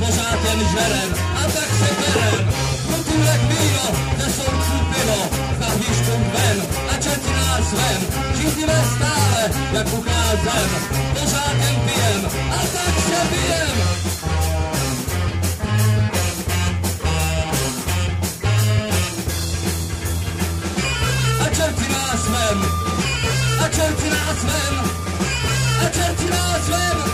Pożartym żerem, a tak sekerem. Kulturek wino, ze solcu piwo, wpadnisz kumpen, a cięty nazwem. Dziwne stale, jak ukazem, pożartym pijem, a tak się pijem. A cięty nazwem,